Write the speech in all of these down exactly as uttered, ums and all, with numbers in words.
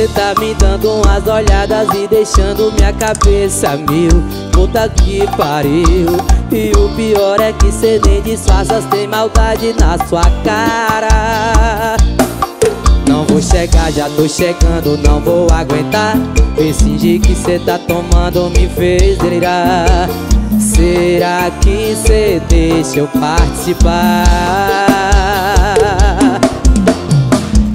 Você tá me dando umas olhadas e deixando minha cabeça mil. Puta que pariu. E o pior é que cê nem disfarças, tem maldade na sua cara. Não vou chegar, já tô chegando, não vou aguentar. Fingir que cê tá tomando me fez delirar. Será que cê deixa eu participar?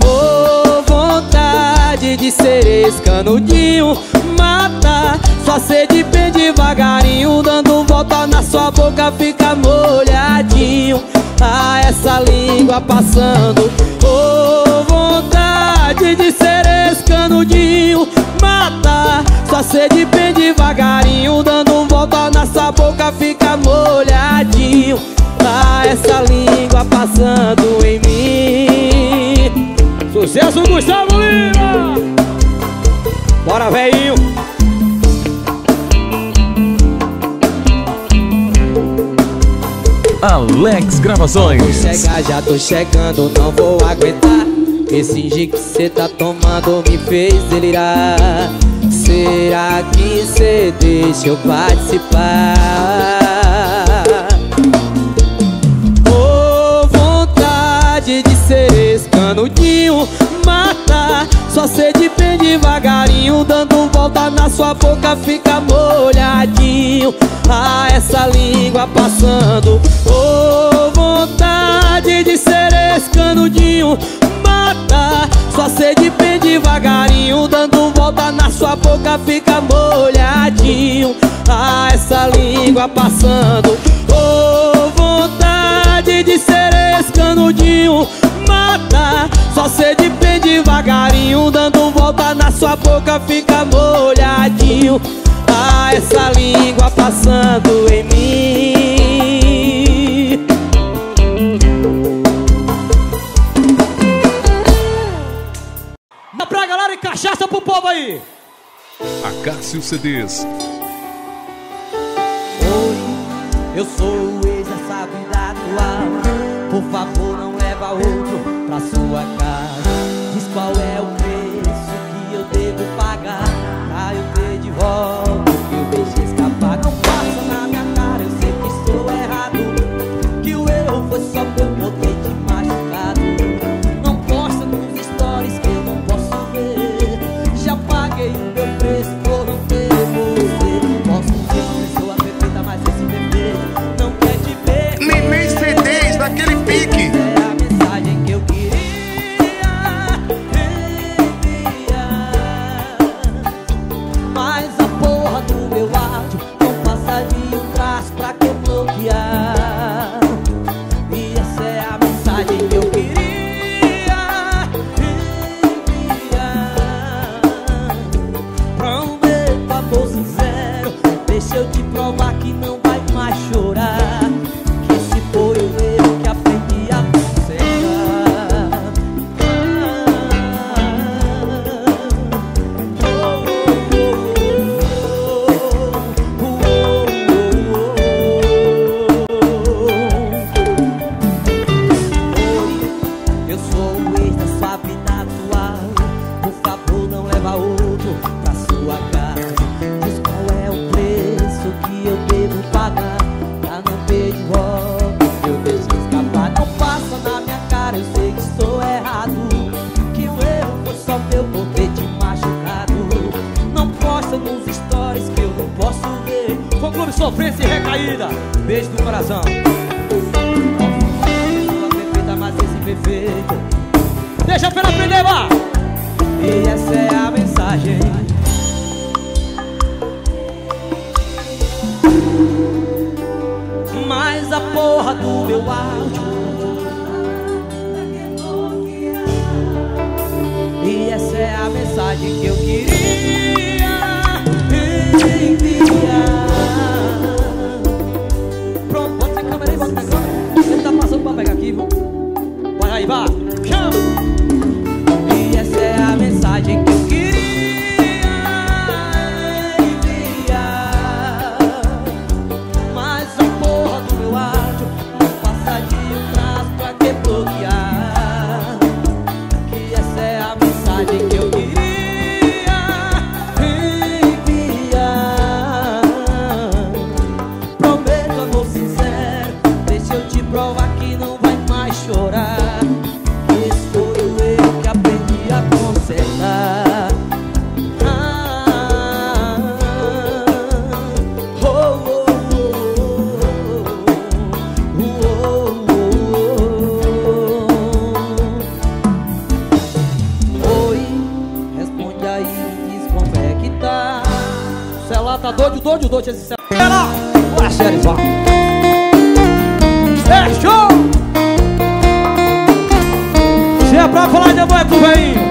Oh, vontade de ser esse canudinho, mata. Só cê de pé devagarinho, dando volta na sua boca fica molhadinho. Ah, essa língua passando. Oh, vontade de ser esse canudinho, mata. Só cê de pé devagarinho, dando volta na sua boca fica molhadinho. Ah, essa língua passando em mim. Sucesso, Gustavo Lima! Bora, velhinho! Alex Gravações. Não vou chegar, já tô chegando, não vou aguentar. Fingir que cê tá tomando me fez delirar. Será que cê deixa eu participar? Oh, vontade de ser esse canudinho, mata. Só cê de pé devagarinho, dando volta na sua boca fica molhadinho. Ah, essa língua passando. Oh, vontade de ser esse canudinho, mata. Só cê de pé devagarinho, dando volta na sua boca fica molhadinho. Ah, essa língua passando. Oh, vontade de ser esse canudinho, mata. Só cê de pé devagarinho, dando volta na sua boca fica molhadinho. Ah, essa língua passando em mim. Dá pra galera e cachaça pro povo aí. A Cássio Cedes. Oi, eu sou o ex dessa vida atual. Por favor, não leva outro pra sua casa. Diz qual é o preço que eu devo pagar pra eu ter de volta. Que essa é a mensagem que eu queria. judô, judô, tinha esse... Ela, bora sério, vá. É show! Se é pra falar, ainda não é pro velhinho.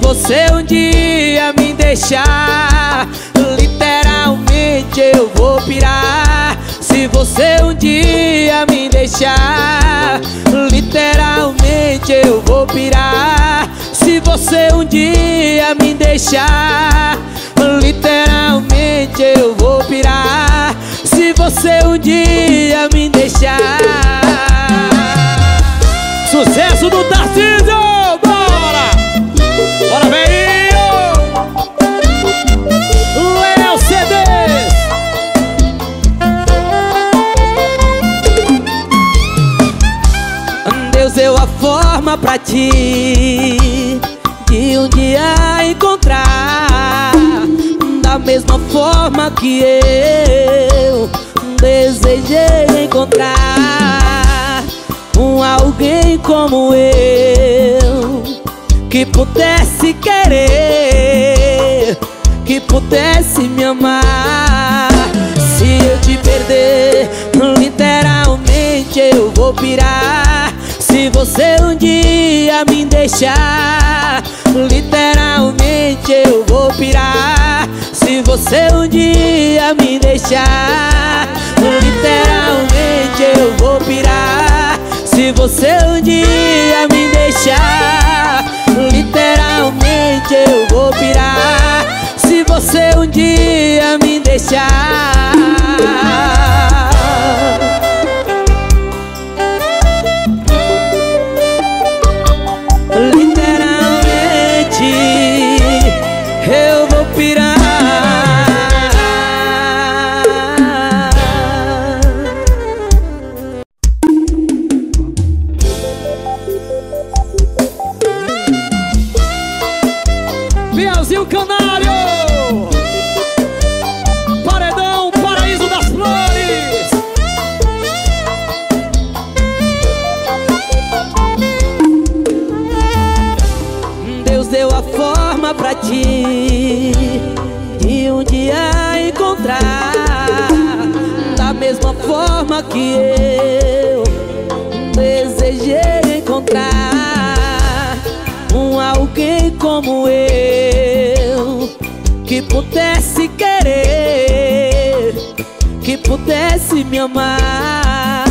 você um dia me deixar, literalmente eu vou pirar. Se você um dia me deixar, literalmente eu vou pirar. Se você um dia me deixar, literalmente eu vou pirar. Se você um dia me deixar. Sucesso do Tarcísio! Bora! Bora, velhinho! Léo Cedes! Deus deu a forma pra ti de um dia encontrar, da mesma forma que eu desejei encontrar um alguém como eu, que pudesse querer, que pudesse me amar. Se eu te perder, literalmente eu vou pirar. Se você um dia me deixar, literalmente eu vou pirar. Se você um dia me deixar, literalmente eu vou pirar. Se você um dia me deixar, literalmente eu vou pirar. Se você um dia me deixar. De um dia encontrar, da mesma forma que eu desejei encontrar um alguém como eu, que pudesse querer, que pudesse me amar.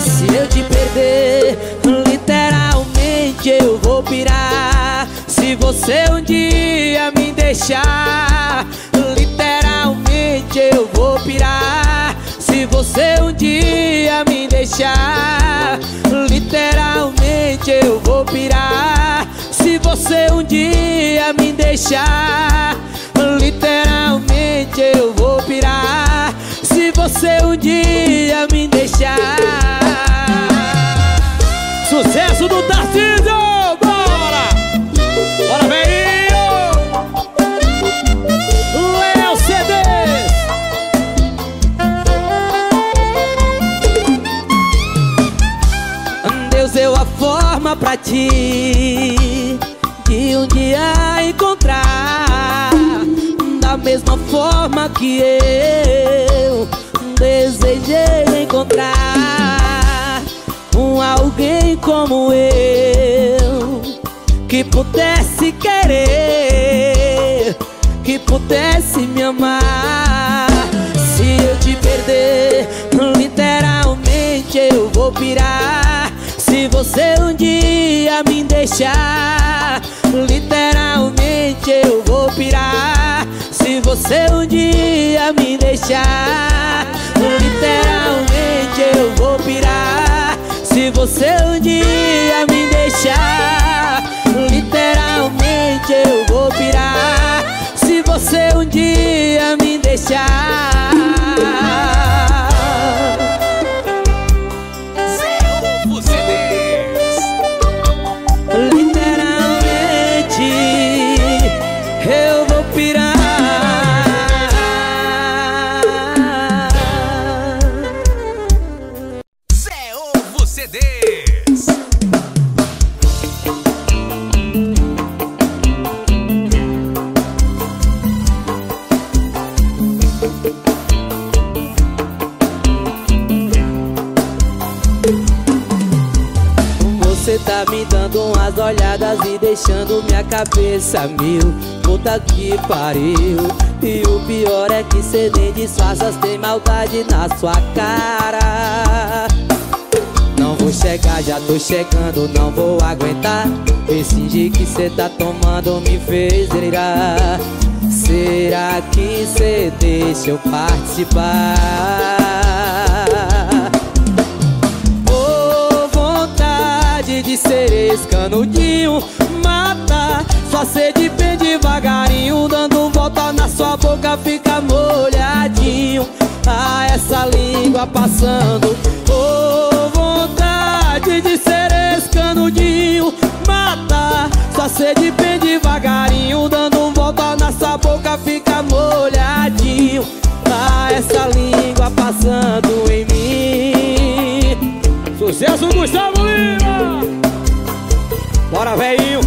Se eu te perder, literalmente eu vou pirar. Se você um dia me deixar, literalmente eu vou pirar. Se você um dia me deixar, literalmente eu vou pirar. Se você um dia me deixar, literalmente eu vou pirar. Se você um dia me deixar. Sucesso do Tarcísio! Bora, velhinho! Léo Cedes! Deus deu a forma pra ti de um dia encontrar, da mesma forma que eu desejei encontrar um alguém como eu, que pudesse querer, que pudesse me amar. Se eu te perder, literalmente eu vou pirar. Se você um dia me deixar, literalmente eu vou pirar. Se você um dia me deixar, literalmente eu vou pirar. Se você um dia me deixar, literalmente eu vou pirar. Se você um dia me deixar. Zero Cedes. Literalmente eu vou pirar. Zero Cedes. Você tá me dando umas olhadas e deixando minha cabeça mil. Puta que pariu. E o pior é que cê nem disfarças, tem maldade na sua cara. Não vou chegar, já tô chegando, não vou aguentar. Decidi que cê tá tomando, me fez delirar. Será que cê deixa eu participar? Ô, vontade de ser esse canudinho, mata. Só cê de bem devagarinho, dando volta na sua boca, fica molhadinho. Ah, essa língua passando. Ô, vontade de ser esse canudinho, mata. Só cê de bem devagarinho, dando volta na sua boca, fica molhadinho. Ah, essa língua passando em mim. Sucesso, Gustavo Lima! Bora, velhinho!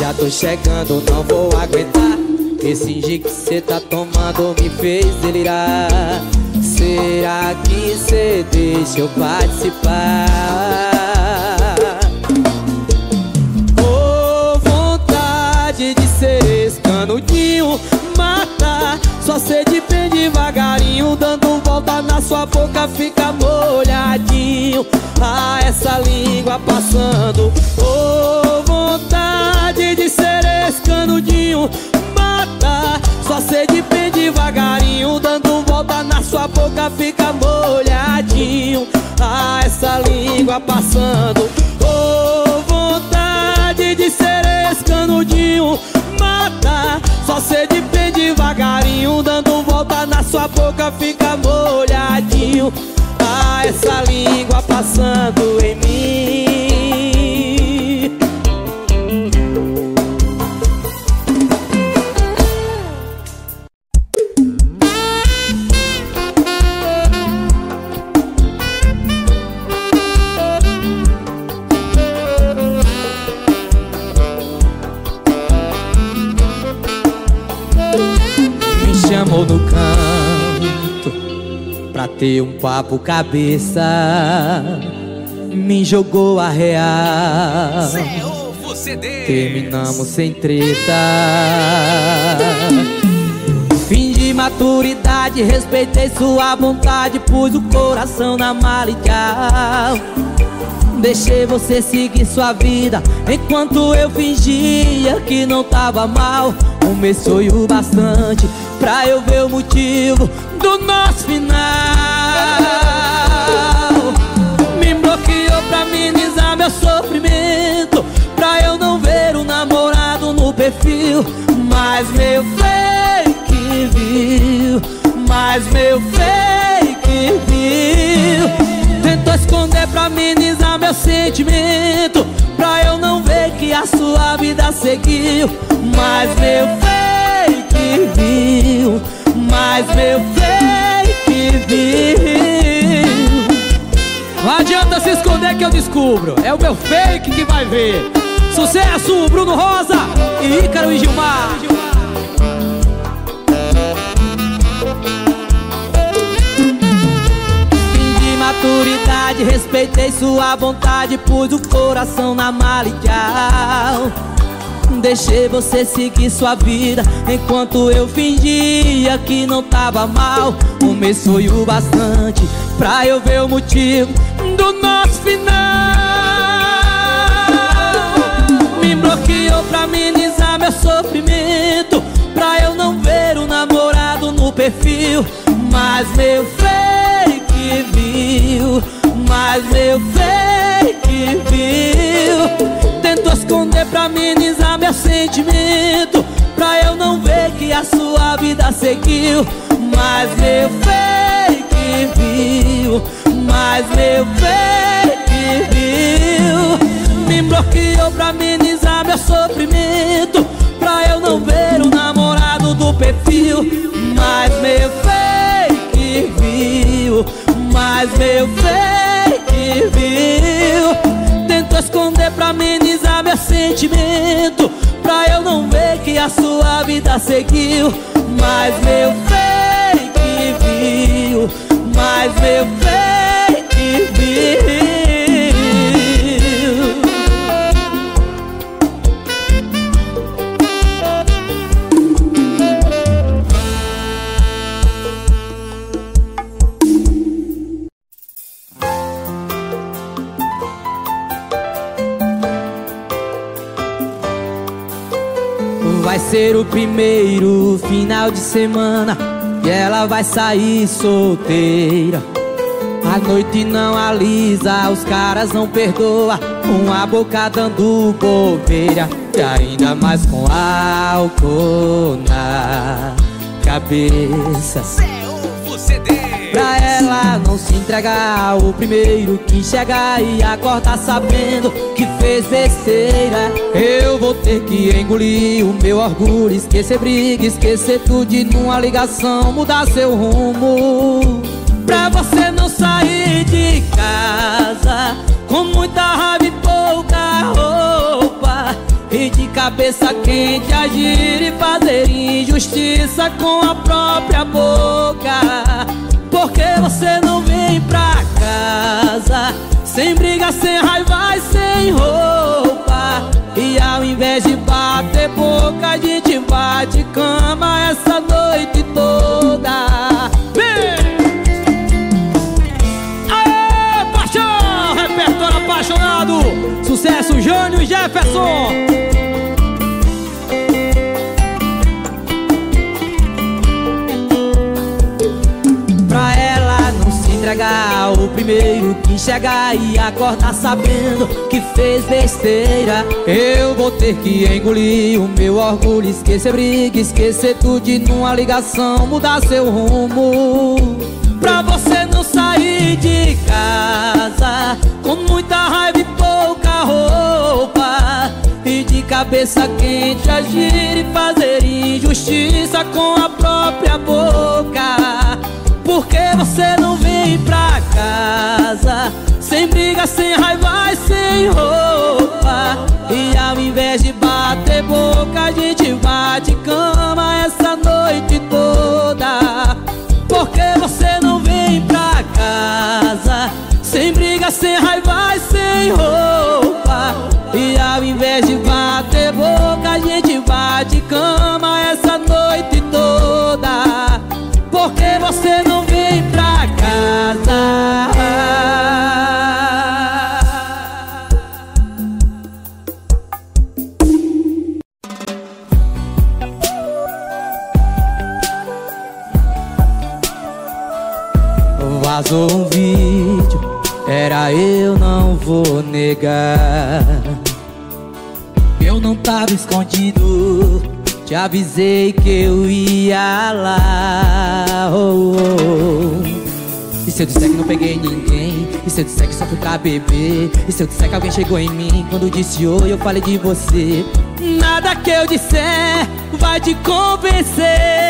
Já tô chegando, não vou aguentar. Esse que cê tá tomando me fez delirar. Será que cê deixa eu participar? Ô, oh, vontade de ser esse canudinho, mata. Só cê de bem devagarinho, dando volta na sua boca, fica molhadinho. Ah, essa língua passando. Ô, oh, vontade de ser esse canudinho, mata. Só cê de bem devagarinho, dando volta na sua boca, fica molhadinho. Ah, essa língua passando. Ô, oh, vontade de ser esse canudinho, mata. Só cê de bem devagarinho, dando volta na sua boca, fica molhadinho. Ah, essa língua passando em mim. Me chamou no canto pra ter um papo cabeça, me jogou a real. Terminamos sem treta. Fingi maturidade, respeitei sua vontade, pus o coração na mala e tchau. Deixei você seguir sua vida, enquanto eu fingia que não tava mal. Um mês foi o bastante pra eu ver o motivo do nosso final. Me bloqueou pra minimizar meu sofrimento, pra eu não ver o namorado no perfil. Mas meu fake viu, mas meu fake viu. Tentou esconder pra minimizar meu sentimento, pra eu não ver que a sua vida seguiu. Mas meu fake viu, mas meu fake viu. Não adianta se esconder que eu descubro, é o meu fake que vai ver. Sucesso, Bruno Rosa e Icaro Gilmar. Fingi maturidade, respeitei sua vontade, pus o coração na mala e tchau. Deixei você seguir sua vida, enquanto eu fingia que não tava mal. Um mês foi o bastante pra eu ver o motivo do nosso final. Me bloqueou pra minimizar meu sofrimento, pra eu não ver o namorado no perfil. Mas meu fake viu, mas meu fake viu. Tentou esconder pra minimizar meu sentimento, pra eu não ver que a sua vida seguiu. Mas meu fake viu, mas meu fake viu. Me bloqueou pra minimizar meu sofrimento, pra eu não ver o namorado do perfil. Mas meu fake viu, mas meu fake viu. Tentou esconder pra minimizar meu sentimento, pra eu não ver que a sua vida seguiu. Mas meu fé ser o primeiro final de semana que ela vai sair solteira. A noite não alisa, os caras não perdoa, uma boca dando bobeira. E ainda mais com álcool na cabeça. Pra ela não se entregar, o primeiro que chegar e acordar sabendo que fez besteira. Eu vou ter que engolir o meu orgulho, esquecer briga, esquecer tudo e numa ligação mudar seu rumo. Pra você não sair de casa com muita raiva e pouca roupa, e de cabeça quente agir e fazer injustiça com a própria boca. Porque você não vem pra casa sem briga, sem raiva e sem roupa, e ao invés de bater boca a gente bate cama essa noite toda. Vem! Aê, paixão! Repertório apaixonado! Sucesso Júnior Jefferson! O primeiro que chegar e acordar sabendo que fez besteira. Eu vou ter que engolir o meu orgulho, esquecer briga, esquecer tudo e numa ligação mudar seu rumo. Pra você não sair de casa com muita raiva e pouca roupa, e de cabeça quente agir e fazer injustiça com a própria boca. Porque você não vem pra casa sem briga, sem raiva e sem roupa, e ao invés de bater boca a gente bate cama essa noite toda. Porque você não vem pra casa sem briga, sem raiva e sem roupa, e ao invés de bater boca a gente bate cama essa noite toda. Porque você não vem pra casa. Vazou um vídeo, era eu, não vou negar. Eu não tava escondido, te avisei que eu ia lá, oh, oh. E se eu disser que não peguei ninguém? E se eu disser que só fui pra beber? E se eu disser que alguém chegou em mim quando disse oi, eu falei de você? Nada que eu disser vai te convencer.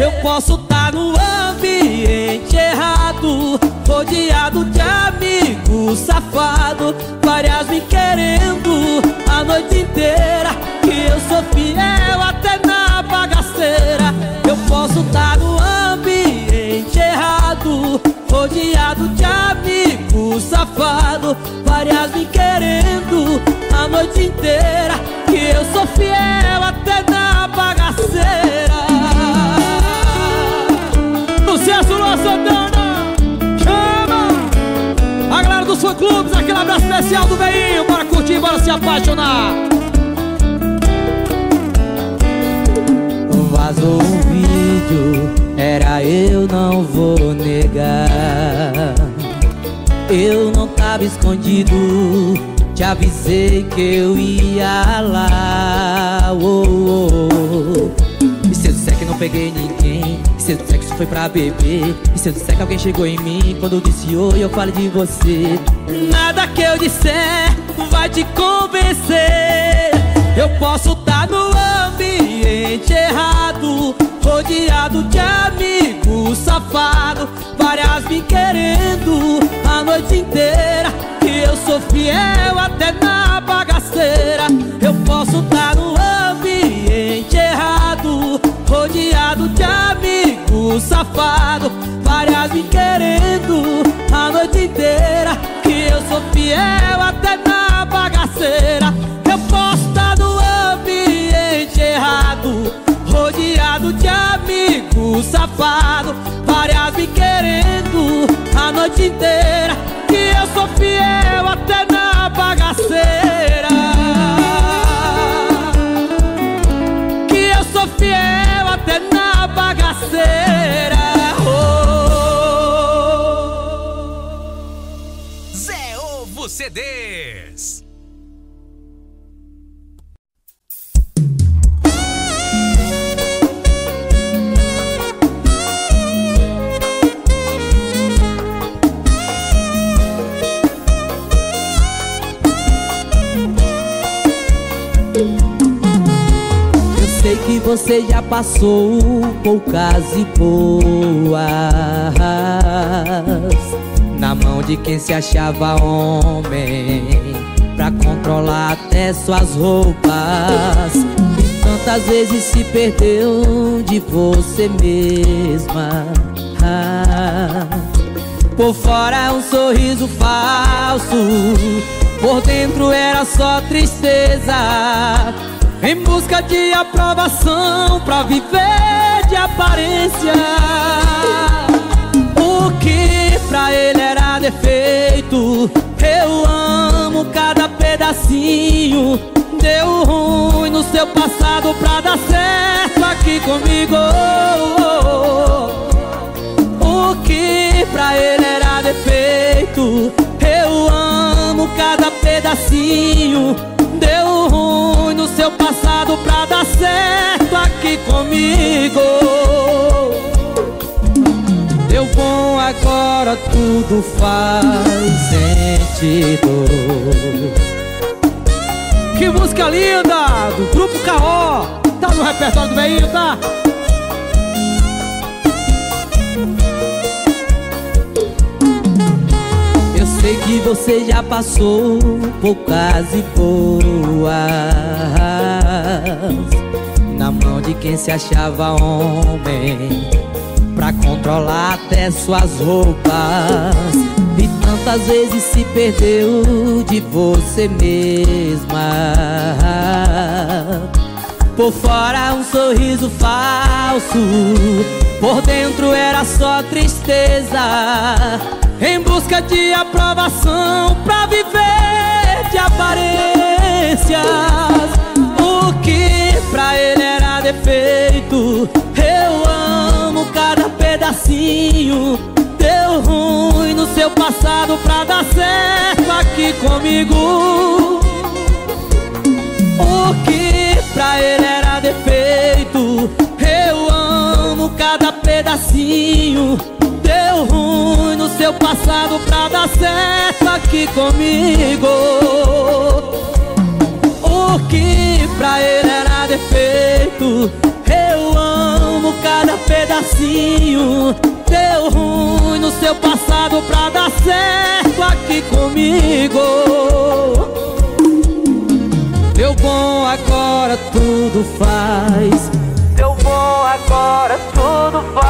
Eu posso estar no ambiente errado, rodeado de amigo safado, várias me querendo a noite inteira, que eu sou fiel até na bagaceira. Eu posso estar no ambiente errado, rodeado de amigo safado, várias me querendo a noite inteira, que eu sou fiel até na bagaceira. Sucesso, Léo Cedes! Chama! A galera dos fã-clubes, aquele abraço especial do veinho, bora curtir, bora se apaixonar. Vazou um vídeo, era eu, não vou negar. Eu não tava escondido, te avisei que eu ia lá, oh, oh. E se eu disser que não peguei ninguém? E se eu disser que só foi pra beber? E se eu disser que alguém chegou em mim quando eu disse oi, eu falei de você? Nada que eu disser vai te convencer. Eu posso estar no ambiente errado, rodeado de amigo safado, várias me querendo a noite inteira, que eu sou fiel até na bagaceira. Eu posso estar no ambiente errado, rodeado de amigo safado, várias me querendo a noite inteira, que eu sou fiel até na bagaceira. Eu posso estar no ambiente errado, rodeado de amigo safado, várias me querendo a noite inteira, que eu sou fiel até na bagaceira. Que será. Oh. Zé Ovo Cedes. Você já passou poucas e boas na mão de quem se achava homem, pra controlar até suas roupas. E tantas vezes se perdeu de você mesma. Ah, por fora um sorriso falso, por dentro era só tristeza, em busca de aprovação pra viver de aparência. O que pra ele era defeito, eu amo cada pedacinho. Deu ruim no seu passado pra dar certo aqui comigo. O que pra ele era defeito, eu amo cada pedacinho. Deu ruim no seu passado pra dar certo aqui comigo. Deu bom, agora tudo faz sentido. Que música linda! Do grupo K O. Tá no repertório do velhinho, tá? Sei que você já passou poucas e boas na mão de quem se achava homem, pra controlar até suas roupas. E tantas vezes se perdeu de você mesma. Por fora um sorriso falso, por dentro era só tristeza, em busca de aprovação pra viver de aparências. O que pra ele era defeito, eu amo cada pedacinho. Deu ruim no seu passado pra dar certo aqui comigo. O que pra ele era defeito, eu amo cada pedacinho. Deu ruim no seu passado pra dar certo aqui comigo. O que pra ele era defeito, eu amo cada pedacinho. Deu ruim no seu passado pra dar certo aqui comigo. Deu bom, agora tudo faz. Deu bom, agora tudo faz.